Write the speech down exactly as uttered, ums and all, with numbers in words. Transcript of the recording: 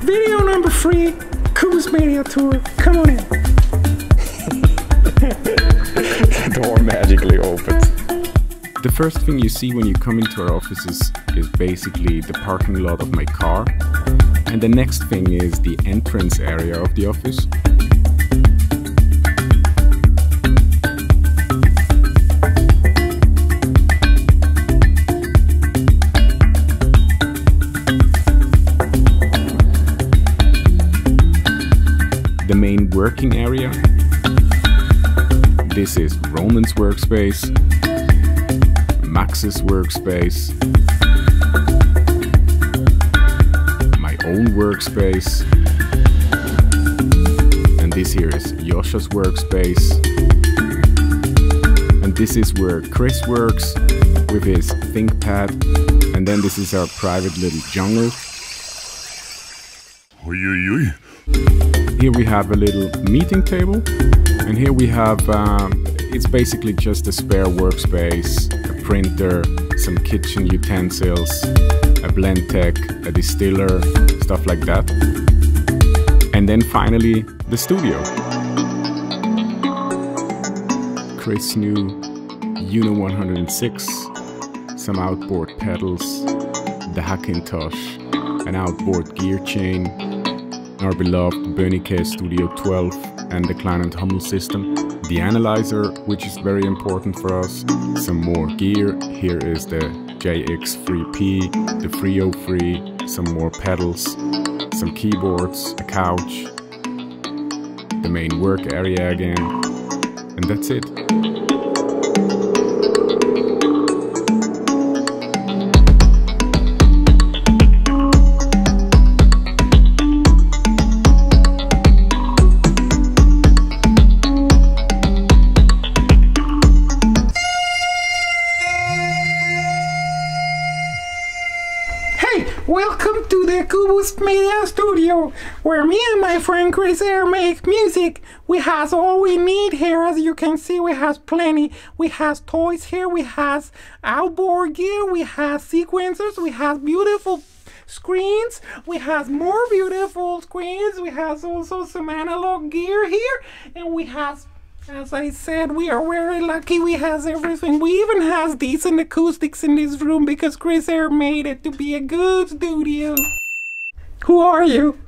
Video number three, Kubus Media Tour, come on in. The door magically opens. The first thing you see when you come into our offices is basically the parking lot of my car. And the next thing is the entrance area of the office. The main working area. This is Ronan's workspace, Max's workspace, my own workspace, and this here is Josha's workspace, and this is where Chris works with his ThinkPad, and then this is our private little jungle. Oy, oy, oy. Here we have a little meeting table, and here we have, um, it's basically just a spare workspace, a printer, some kitchen utensils, a Blendtec, a distiller, stuff like that. And then finally, the studio. Chris New, U N O one oh six, some outboard pedals, the Hackintosh, an outboard gear chain, our beloved Boenicke Studio twelve and the Klein and Hummel system, the analyzer, which is very important for us, some more gear, here is the J X three P, the three oh three, some more pedals, some keyboards, a couch, the main work area again, and that's it. Welcome to the Kubus Media Studio, where me and my friend Chris Air make music. We has all we need here, as you can see, we has plenty. We has toys here, we has outboard gear, we has sequencers, we has beautiful screens, we has more beautiful screens, we has also some analog gear here, and we has, as I said, we are very lucky, we has everything. We even has decent acoustics in this room because Chris Air made it to be a good studio. Who are you?